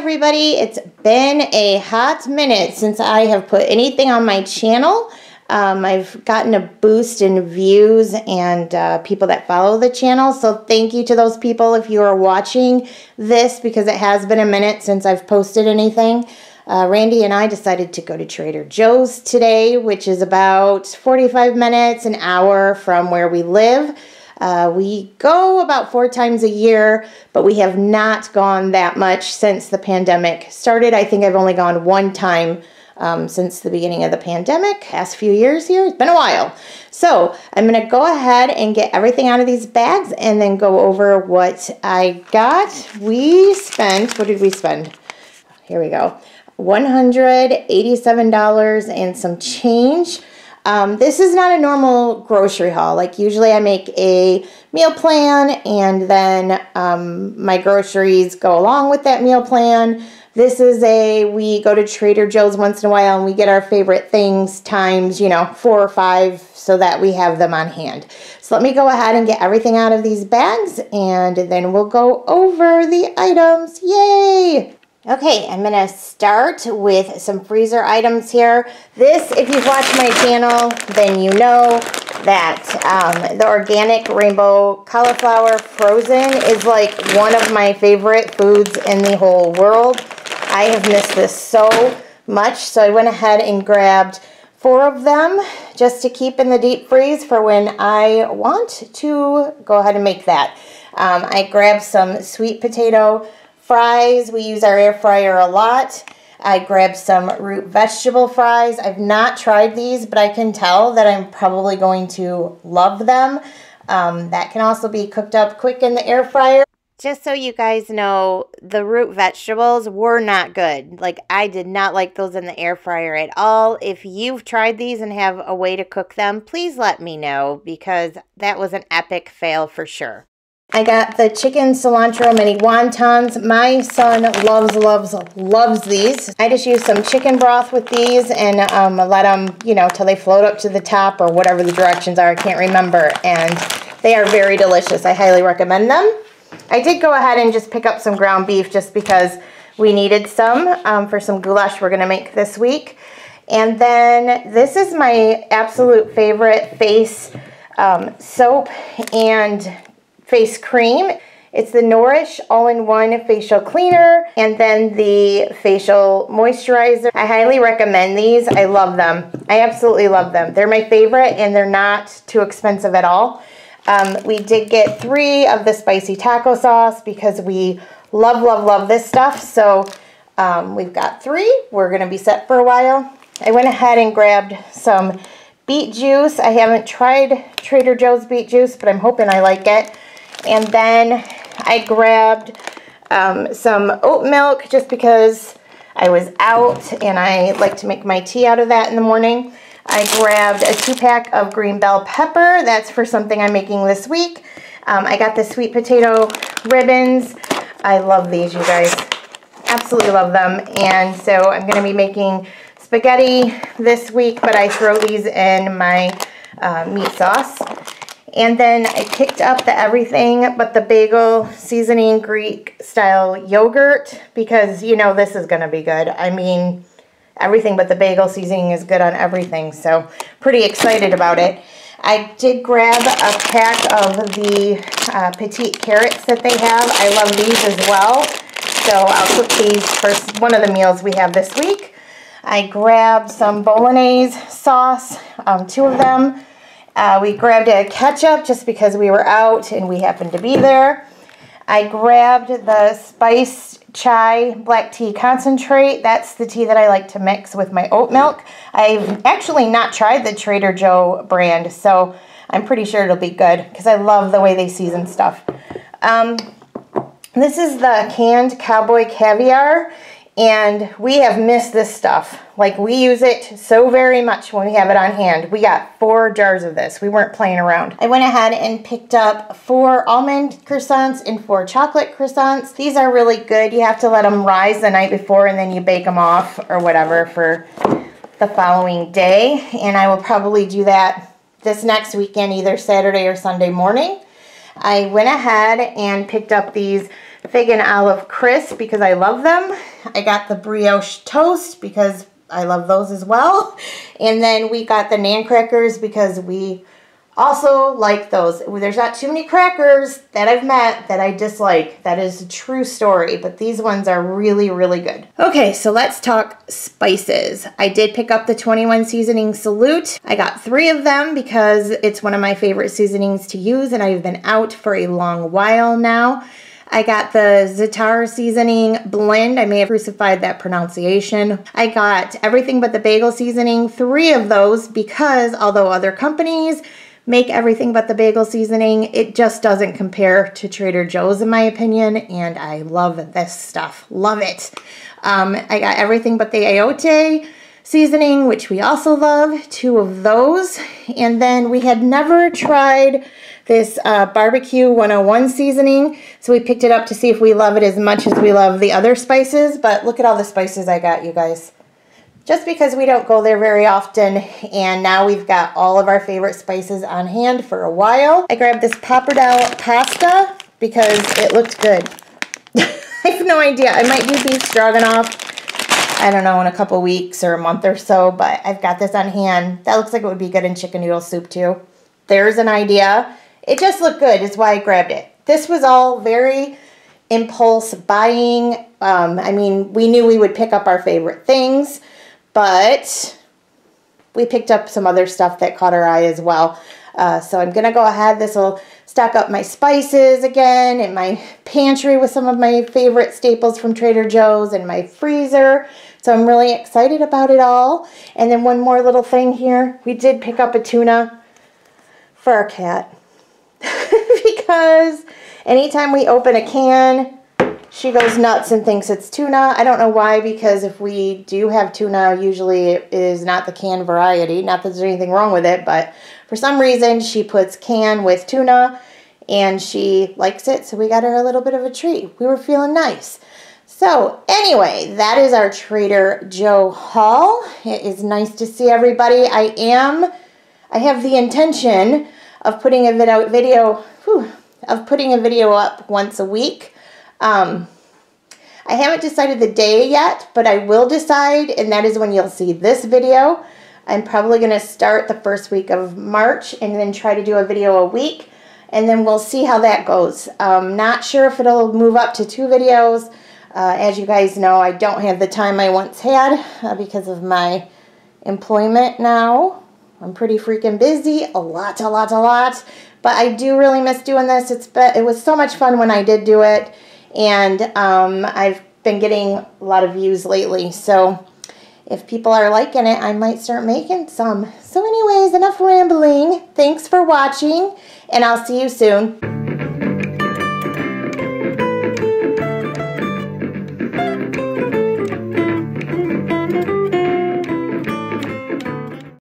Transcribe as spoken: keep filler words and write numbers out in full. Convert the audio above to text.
everybody. It's been a hot minute since I have put anything on my channel. Um, I've gotten a boost in views and uh, people that follow the channel. So thank you to those people if you are watching this, because it has been a minute since I've posted anything. Uh, Randy and I decided to go to Trader Joe's today, which is about forty-five minutes, an hour from where we live. Uh, we go about four times a year, but we have not gone that much since the pandemic started. I think I've only gone one time um, since the beginning of the pandemic, past few years here. It's been a while. So I'm going to go ahead and get everything out of these bags and then go over what I got. We spent, what did we spend? Here we go. one hundred eighty-seven dollars and some change. Um, this is not a normal grocery haul. Like usually I make a meal plan and then um, my groceries go along with that meal plan. This is a, we go to Trader Joe's once in a while and we get our favorite things times, you know, four or five so that we have them on hand. So let me go ahead and get everything out of these bags and then we'll go over the items. Yay! Okay, I'm going to start with some freezer items here. This, if you've watched my channel, then you know that um, the organic rainbow cauliflower frozen is like one of my favorite foods in the whole world. I have missed this so much, so I went ahead and grabbed four of them just to keep in the deep freeze for when I want to go ahead and make that. Um, I grabbed some sweet potato fries. We use our air fryer a lot. I grabbed some root vegetable fries. I've not tried these, but I can tell that I'm probably going to love them. Um, that can also be cooked up quick in the air fryer. Just so you guys know, the root vegetables were not good. Like, I did not like those in the air fryer at all. If you've tried these and have a way to cook them, please let me know, because that was an epic fail for sure. I got the chicken cilantro mini wontons. My son loves, loves, loves these. I just use some chicken broth with these and um, let them, you know, till they float up to the top or whatever the directions are. I can't remember. And they are very delicious. I highly recommend them. I did go ahead and just pick up some ground beef just because we needed some um, for some goulash we're going to make this week. And then this is my absolute favorite face um, soap and face cream. It's the Nourish All-in-One Facial Cleaner and then the Facial Moisturizer. I highly recommend these. I love them. I absolutely love them. They're my favorite and they're not too expensive at all. Um, we did get three of the spicy taco sauce because we love, love, love this stuff. So um, we've got three. We're going to be set for a while. I went ahead and grabbed some beet juice. I haven't tried Trader Joe's beet juice, but I'm hoping I like it. And then I grabbed um, some oat milk just because I was out and I like to make my tea out of that in the morning. I grabbed a two-pack of green bell pepper. That's for something I'm making this week. Um, I got the sweet potato ribbons. I love these, you guys. Absolutely love them. And so I'm going to be making spaghetti this week, but I throw these in my uh, meat sauce. And then I picked up the everything but the bagel seasoning Greek style yogurt because, you know, this is going to be good. I mean, everything but the bagel seasoning is good on everything, so pretty excited about it. I did grab a pack of the uh, petite carrots that they have. I love these as well, so I'll cook these for one of the meals we have this week. I grabbed some bolognese sauce, um, two of them. Uh, we grabbed a ketchup just because we were out and we happened to be there. I grabbed the Spiced Chai Black Tea Concentrate. That's the tea that I like to mix with my oat milk. I've actually not tried the Trader Joe brand, so I'm pretty sure it'll be good because I love the way they season stuff. Um, this is the canned cowboy caviar. And we have missed this stuff. Like, we use it so very much when we have it on hand. We got four jars of this. We weren't playing around. I went ahead and picked up four almond croissants and four chocolate croissants. These are really good. You have to let them rise the night before and then you bake them off or whatever for the following day. And I will probably do that this next weekend, either Saturday or Sunday morning. I went ahead and picked up these vegan olive crisp because I love them. I got the brioche toast because I love those as well. And then we got the naan crackers because we also like those. There's not too many crackers that I've met that I dislike. That is a true story, but these ones are really, really good. Okay, so let's talk spices. I did pick up the twenty-one Seasoning Salute. I got three of them because it's one of my favorite seasonings to use, and I've been out for a long while now. I got the Zaatar seasoning blend. I may have crucified that pronunciation. I got everything but the bagel seasoning, three of those, because although other companies make everything but the bagel seasoning, it just doesn't compare to Trader Joe's in my opinion, and I love this stuff. Love it. Um, I got everything but the ayote seasoning, which we also love, two of those. And then we had never tried this uh, barbecue one oh one seasoning, so we picked it up to see if we love it as much as we love the other spices. But look at all the spices I got, you guys. Just because we don't go there very often, and now we've got all of our favorite spices on hand for a while. I grabbed this Pappardelle pasta because it looked good. I have no idea. I might do beef stroganoff, I don't know, in a couple weeks or a month or so, but I've got this on hand. That looks like it would be good in chicken noodle soup too. There's an idea. It just looked good, is why I grabbed it. This was all very impulse buying. Um, I mean, we knew we would pick up our favorite things, but we picked up some other stuff that caught our eye as well. Uh, so I'm going to go ahead. This will stock up my spices again in my pantry with some of my favorite staples from Trader Joe's and my freezer. So I'm really excited about it all. And then one more little thing here. We did pick up a tuna for our cat. Because anytime we open a can, she goes nuts and thinks it's tuna. I don't know why, because if we do have tuna, usually it is not the canned variety. Not that there's anything wrong with it, but for some reason she puts can with tuna and she likes it, so we got her a little bit of a treat. We were feeling nice. So anyway, that is our Trader Joe haul. It is nice to see everybody. I am, I have the intention of putting a video, video whew, of putting a video up once a week. Um, I haven't decided the day yet, but I will decide, and that is when you'll see this video. I'm probably going to start the first week of March and then try to do a video a week, and then we'll see how that goes. Um, not sure if it'll move up to two videos. Uh, as you guys know, I don't have the time I once had uh, because of my employment now. I'm pretty freaking busy, a lot, a lot, a lot, but I do really miss doing this. It's been, it was so much fun when I did do it. And um, I've been getting a lot of views lately, so if people are liking it, I might start making some. So anyways, enough rambling. Thanks for watching, and I'll see you soon.